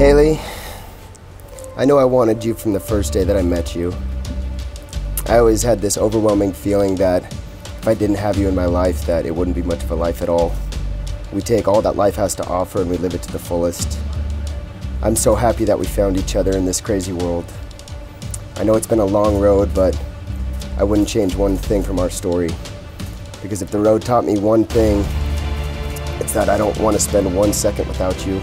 Haley, I know I wanted you from the first day that I met you. I always had this overwhelming feeling that if I didn't have you in my life, that it wouldn't be much of a life at all. We take all that life has to offer and we live it to the fullest. I'm so happy that we found each other in this crazy world. I know it's been a long road, but I wouldn't change one thing from our story. Because if the road taught me one thing, it's that I don't want to spend one second without you.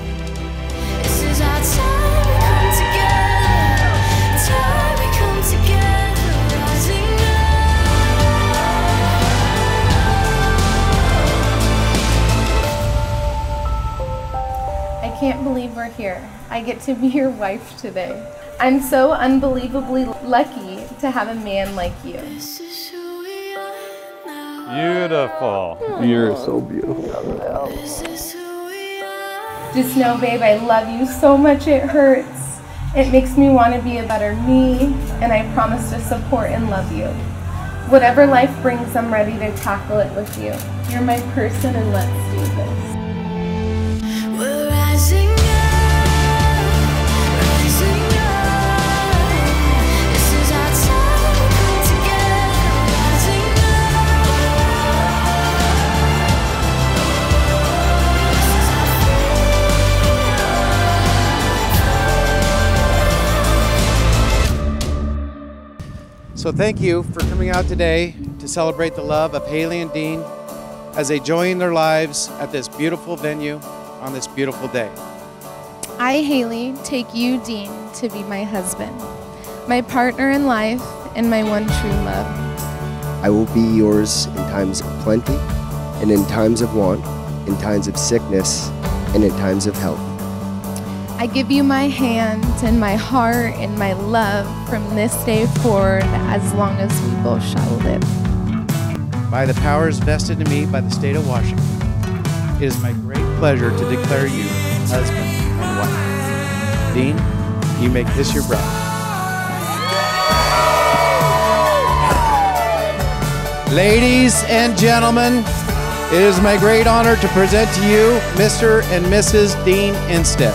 I can't believe we're here. I get to be your wife today. I'm so unbelievably lucky to have a man like you. Beautiful. You're so beautiful. Just know, babe, I love you so much it hurts. It makes me want to be a better me, and I promise to support and love you. Whatever life brings, I'm ready to tackle it with you. You're my person, and let's do this. So thank you for coming out today to celebrate the love of Haley and Dean as they join their lives at this beautiful venue on this beautiful day. I, Haley, take you, Dean, to be my husband, my partner in life, and my one true love. I will be yours in times of plenty, and in times of want, in times of sickness, and in times of health. I give you my hand and my heart and my love from this day forward as long as we both shall live. By the powers vested in me by the state of Washington, it is my great pleasure to declare you husband and wife. Dean, you make this your bride. Ladies and gentlemen, it is my great honor to present to you Mr. and Mrs. Dean Instead.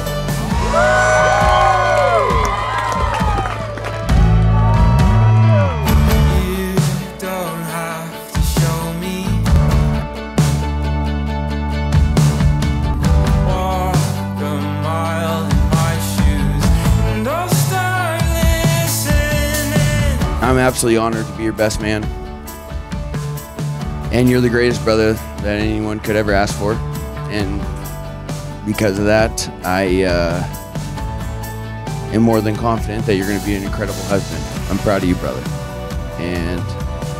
I'm absolutely honored to be your best man. And you're the greatest brother that anyone could ever ask for. And because of that, I am more than confident that you're going to be an incredible husband. I'm proud of you, brother. And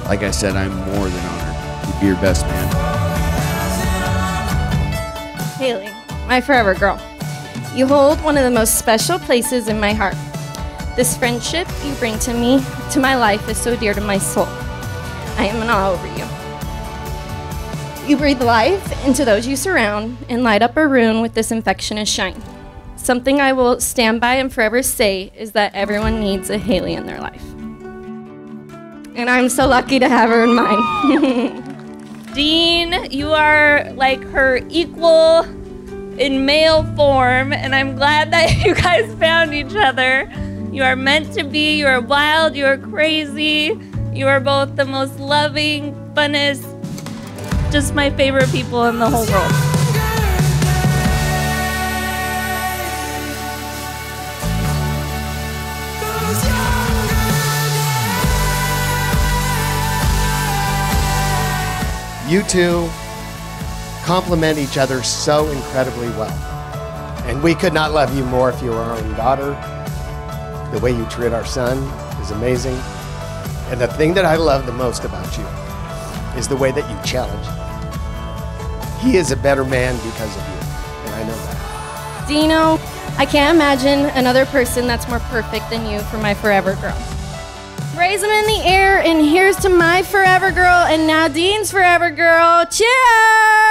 like I said, I'm more than honored to be your best man. Haley, my forever girl. You hold one of the most special places in my heart. This friendship you bring to me, to my life, is so dear to my soul. I am in awe over you. You breathe life into those you surround and light up a room with this infectious shine. Something I will stand by and forever say is that everyone needs a Haley in their life. And I'm so lucky to have her in mine. Dean, you are like her equal in male form, and I'm glad that you guys found each other. You are meant to be, you are wild, you are crazy, you are both the most loving, funnest, just my favorite people in the whole world. You two complement each other so incredibly well. And we could not love you more if you were our own daughter. The way you treat our son is amazing. And the thing that I love the most about you is the way that you challenge him. He is a better man because of you, and I know that. Dino, I can't imagine another person that's more perfect than you for my forever girl. Raise him in the air, and here's to my forever girl, and now Dean's forever girl. Cheers!